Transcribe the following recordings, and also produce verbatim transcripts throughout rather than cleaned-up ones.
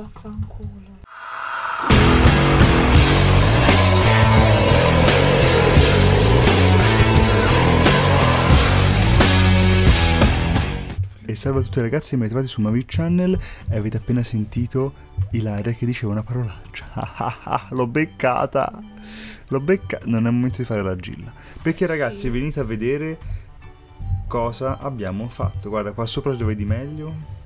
vaffanculo. E salve a tutti ragazzi, mi trovate su MaVIG Channel e avete appena sentito Ilaria che diceva una parolaccia. L'ho beccata! L'ho beccata! Non è il momento di fare la gilla. Perché ragazzi, sì, venite a vedere cosa abbiamo fatto. Guarda, qua sopra dove di meglio.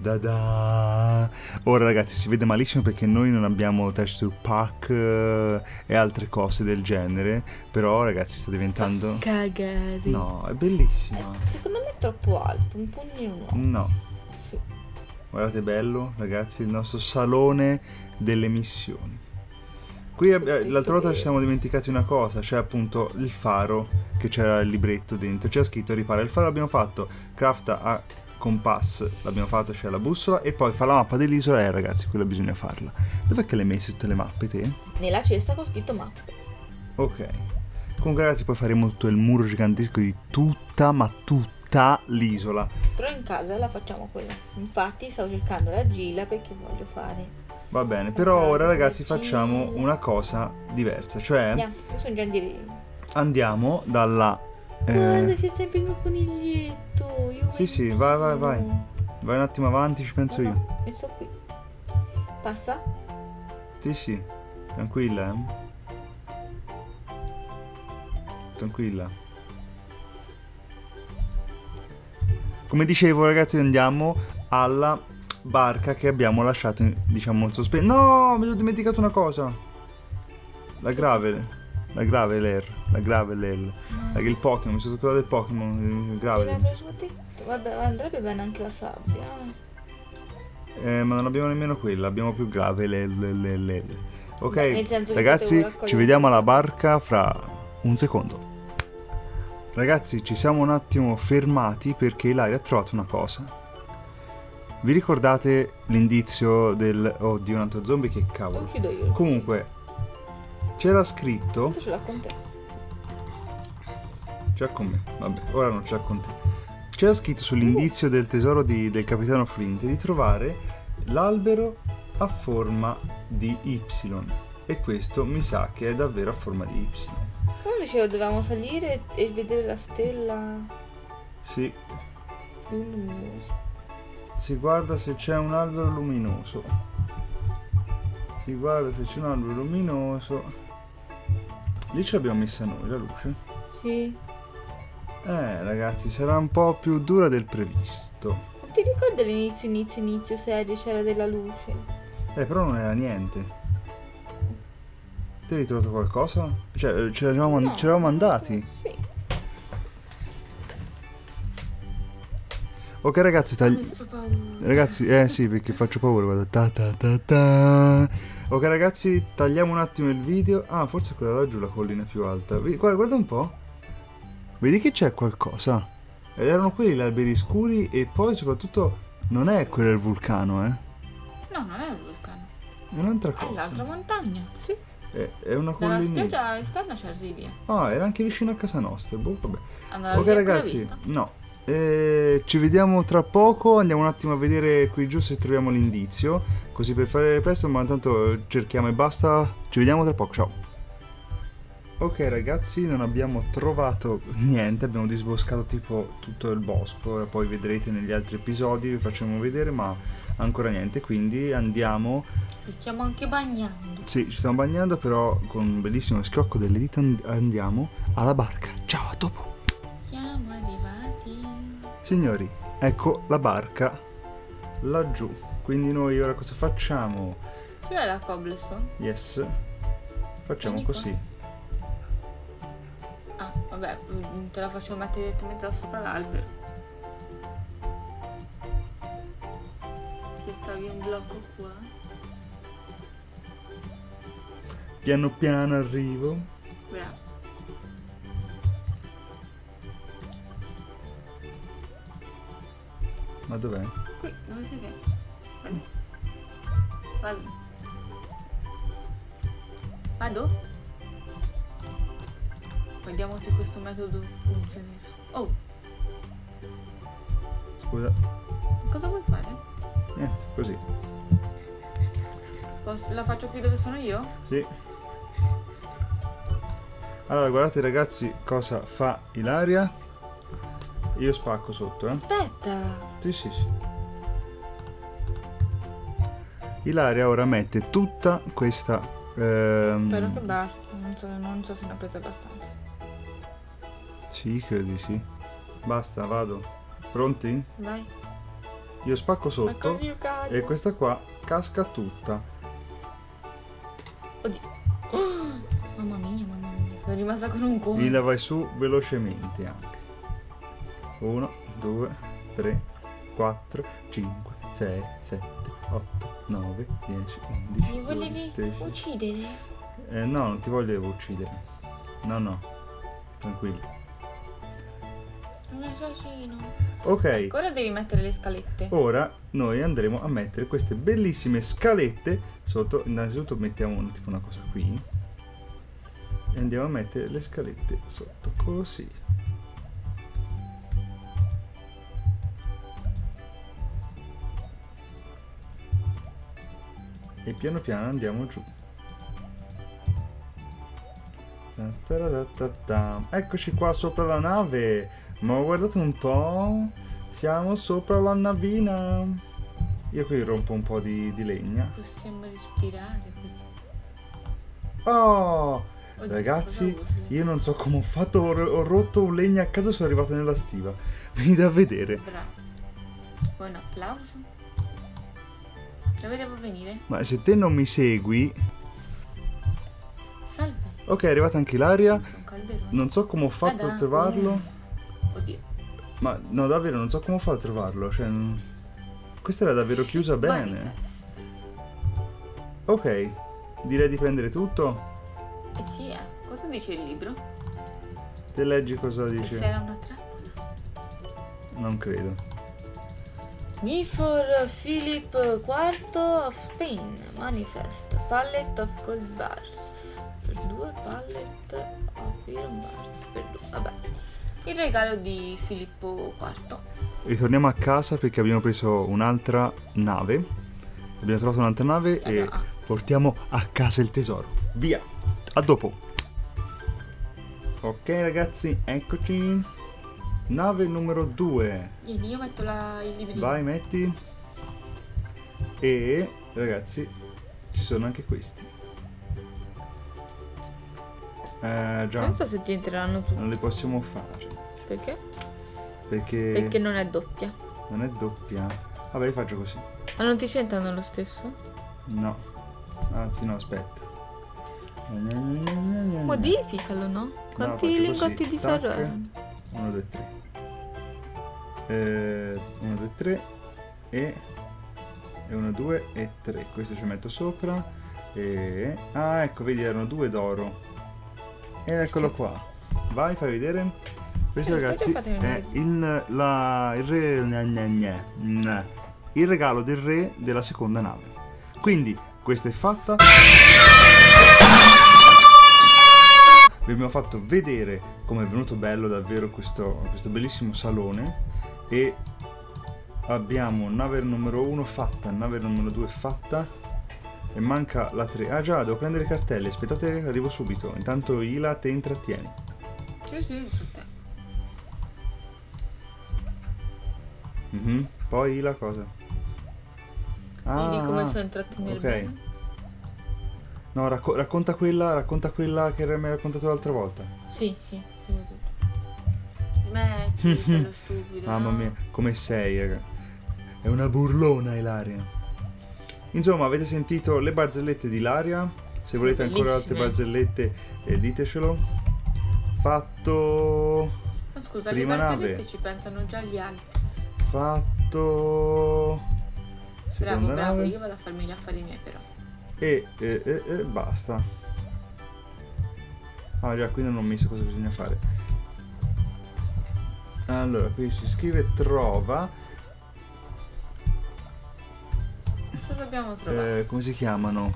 Da da! Ora ragazzi, si vede malissimo perché noi non abbiamo texture pack e altre cose del genere. Però ragazzi, sta diventando... Cagare! No, è bellissimo. Eh, secondo me è troppo alto, un pugno no. No. Sì. Guardate, bello ragazzi, il nostro salone delle missioni. Qui l'altra volta ci siamo dimenticati una cosa, cioè appunto il faro che c'era il libretto dentro. C'era scritto ripara il faro, l'abbiamo fatto. Crafta a... compass l'abbiamo fatto, c'è cioè la bussola, e poi fa la mappa dell'isola. E eh, ragazzi, quella bisogna farla. Dov'è che le hai messe tutte le mappe te? Nella cesta con scritto mappe. Ok. Comunque ragazzi, poi faremo tutto il muro gigantesco di tutta ma tutta l'isola. Però in casa la facciamo quella. Infatti stavo cercando la gila perché voglio fare. Va bene, però ora ragazzi facciamo una cosa diversa. Cioè andiamo, io sono già in diretta. Andiamo dalla... Eh... Guarda, c'è sempre il mio coniglietto. Io sì, sì, vai, vai, vai. Vai un attimo avanti, ci penso no, no, io. Io sto qui. Passa? Sì, sì, tranquilla, eh. Tranquilla. Come dicevo, ragazzi, andiamo alla barca che abbiamo lasciato, in, diciamo, in sospeso. No, mi sono dimenticato una cosa. La Gravel. La Graveler, la Graveler, ah. Il Pokémon, mi sono scordato del Pokémon, il Graveler. Vabbè, andrebbe bene anche la sabbia. Eh, ma non abbiamo nemmeno quella, abbiamo più Graveler. Ok, beh, ragazzi, ci vediamo alla barca fra un secondo. Ragazzi, ci siamo un attimo fermati perché Ilaria ha trovato una cosa. Vi ricordate l'indizio del... Oddio, un altro zombie, che cavolo. Lo uccido io. Comunque... C'era scritto... Ce l'ha con te. Ce l'ha con me, vabbè, ora non ce l'ha con te. C'era scritto sull'indizio uh. del tesoro di, del Capitano Flint di trovare l'albero a forma di Y. E questo mi sa che è davvero a forma di Y. Come dicevo, dovevamo salire e vedere la stella... Sì. Luminosa. Si guarda se c'è un albero luminoso. Si guarda se c'è un albero luminoso... Lì ce l'abbiamo messa noi la luce? Sì. Eh ragazzi, sarà un po' più dura del previsto. Ma ti ricordi l'inizio, inizio, inizio serie c'era della luce? Eh però non era niente. Ti hai ritrovato qualcosa? Cioè ce l'avevamo no, andati? Sì. Ok ragazzi, tagli... Ragazzi, eh sì, perché faccio paura, guarda, ta ta ta ta. Ok ragazzi, tagliamo un attimo il video. Ah, forse quella là giù, la collina più alta. Guarda, guarda un po'. Vedi che c'è qualcosa. Ed erano quelli gli alberi scuri. E poi soprattutto non è quello del vulcano, eh. No, non è un vulcano. È un'altra cosa. È l'altra montagna, sì. È, è una collina. Dalla spiaggia esterna ci arrivi, eh. Ah, era anche vicino a casa nostra, boh, vabbè. Andava ok ragazzi, no. Eh, ci vediamo tra poco, andiamo un attimo a vedere qui giù se troviamo l'indizio, così per fare presto, ma intanto cerchiamo e basta, ci vediamo tra poco, ciao. Ok ragazzi, non abbiamo trovato niente, abbiamo disboscato tipo tutto il bosco, ora poi vedrete negli altri episodi, vi facciamo vedere, ma ancora niente, quindi andiamo... Ci stiamo anche bagnando. Sì, ci stiamo bagnando, però con un bellissimo schiocco delle dita andiamo alla barca, ciao, a dopo. Signori, ecco la barca laggiù. Quindi noi ora cosa facciamo? C'è la cobblestone? Yes. Facciamo vieni così qua. Ah, vabbè, te la faccio mettere direttamente da sopra l'albero. Piazzavi un blocco qua. Piano piano arrivo. Bravo. Ma dov'è? Qui, dove sei te? Vado. Vado. Vado? Vediamo se questo metodo funzionerà. Oh! Scusa. Cosa vuoi fare? Niente. Così. La faccio qui dove sono io? Sì. Allora, guardate ragazzi cosa fa Ilaria. Io spacco sotto, eh. Aspetta. Sì, sì, sì. Ilaria ora mette tutta questa... Ehm... Spero che basta, non so, non so se ne ha presa abbastanza. Sì, credo di sì. Basta, vado. Pronti? Vai. Io spacco sotto. Ma così io cado. E questa qua casca tutta. Oddio. Oh, mamma mia, mamma mia. Sono rimasta con un cuore. Lila, vai su velocemente anche. uno, due, tre, quattro, cinque, sei, sette, otto, nove, dieci, undici, dodici. Mi volevi tredici. Uccidere? Eh, no, non ti volevo uccidere. No, no. Tranquillo. Un assassino. Ok. Ancora devi mettere le scalette. Ora noi andremo a mettere queste bellissime scalette sotto. Innanzitutto mettiamo una, tipo una cosa qui. E andiamo a mettere le scalette sotto. Così. E piano piano andiamo giù. Eccoci qua sopra la nave. Ma guardate un po', siamo sopra la navina. Io qui rompo un po' di, di legna. Possiamo respirare così. Oh, oddio, ragazzi, io non so come ho fatto, ho, ho rotto un legno a caso e sono arrivato nella stiva. Venite a vedere. Bravo. Buon applauso. Dove devo venire? Ma se te non mi segui... Salve. Ok, è arrivata anche Ilaria. Non so come ho fatto Adà, a trovarlo. Eh. Oddio. Ma no, davvero non so come ho fatto a trovarlo, cioè... Questa era davvero chiusa bene. Ok, direi di prendere tutto. Eh sì, eh. Cosa dice il libro? Te leggi cosa dice? Se era una trappola. Non credo. Before Filippo quarto of Spain, manifest, pallet of gold bars, per due pallet of iron bars, per due, vabbè. Il regalo di Filippo quarto. Ritorniamo a casa perché abbiamo preso un'altra nave. Abbiamo trovato un'altra nave e no. Portiamo a casa il tesoro. Via! A dopo! Ok ragazzi, eccoci. Nave numero due. Io metto la, il librino. Vai, metti. E ragazzi, ci sono anche questi. Eh, già. Non so se ti entreranno tutti. Non li possiamo fare. Perché? Perché... Perché non è doppia. Non è doppia. Vabbè, faccio così. Ma non ti c'entrano lo stesso? No. Anzi no, aspetta. Modificalo, no? Quanti no, lingotti così. Di ferro erano? uno, due, tre. uno, due, tre. E uno, due e tre. Questo ci metto sopra. E... Ah, ecco, vedi, erano due d'oro. Ed eccolo qua. Vai, fai vedere. Questo ragazzi è il, la, il, re, gne, gne, gne, il regalo del re della seconda nave. Quindi questa è fatta. Vi abbiamo fatto vedere come è venuto bello davvero questo, questo bellissimo salone. E abbiamo nave numero uno fatta, nave numero due fatta. E manca la tre. Ah già, devo prendere le cartelle. Aspettate, arrivo subito. Intanto Ila, te intrattieni. Sì, sì, intrattieni. Mm-hmm. Poi Ila cosa? Ah, vedi come so intrattenere okay. Bene. No, racco racconta quella, racconta quella che mi hai raccontato l'altra volta. Sì, sì. Smetti, quello stupido. Mamma mia, come sei, raga. È una burlona Ilaria. Insomma, avete sentito le barzellette di Ilaria. Se volete bellissime. Ancora altre barzellette, eh, ditecelo. Fatto. Ma scusa, prima le barzellette nave. Ci pensano già gli altri. Fatto. Seconda bravo, bravo, nave. Io vado a farmi gli affari miei, però. E, e, e, e basta. Ah, già, qui non ho messo cosa bisogna fare. Allora, qui si scrive trova. Dobbiamo trovare. Eh, come si chiamano?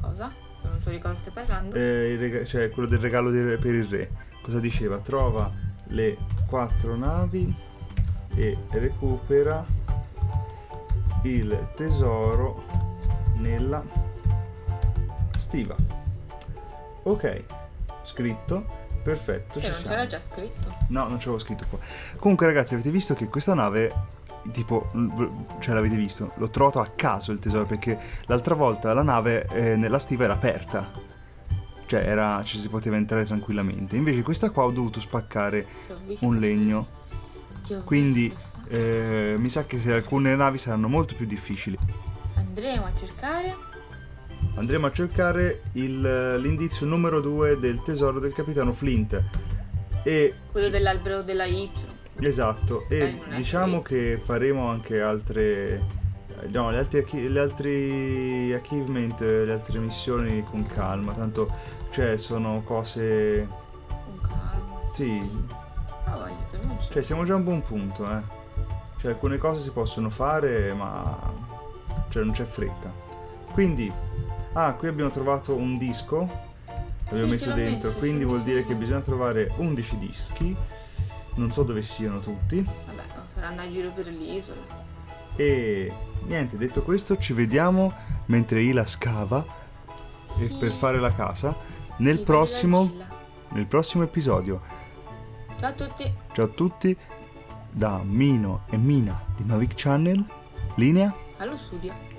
Cosa? Non so di cosa stai parlando. Eh, il cioè quello del regalo di per il re. Cosa diceva? Trova le quattro navi e recupera il tesoro nella stiva. Ok, scritto. Perfetto, eh, ci non siamo. C'era già scritto? No, non c'avevo scritto qua. Comunque ragazzi, avete visto che questa nave, tipo, cioè l'avete visto, l'ho trovato a caso il tesoro, perché l'altra volta la nave eh, nella stiva era aperta, cioè era, ci si poteva entrare tranquillamente. Invece questa qua ho dovuto spaccare un legno, quindi eh, mi sa che alcune navi saranno molto più difficili. Andremo a cercare... Andremo a cercare l'indizio numero due del tesoro del capitano Flint. E quello dell'albero della Y. Esatto, e eh, diciamo che faremo anche altre, no, le altre, le altre achievement, le altre missioni con calma. Tanto, cioè, sono cose... Con calma? Sì. Ah, voglio, per me c'è. Cioè, siamo già a un buon punto, eh. Cioè, alcune cose si possono fare, ma... Cioè, non c'è fretta. Quindi... Ah, qui abbiamo trovato un disco, l'abbiamo messo dentro, quindi vuol dire che bisogna trovare undici dischi. Non so dove siano tutti. Vabbè, saranno a giro per l'isola. E niente, detto questo, ci vediamo mentre Ila scava sì. per fare la casa nel, sì, prossimo, nel prossimo episodio. Ciao a tutti. Ciao a tutti da Mino e Mina di MaVIG Channel. Linea allo studio.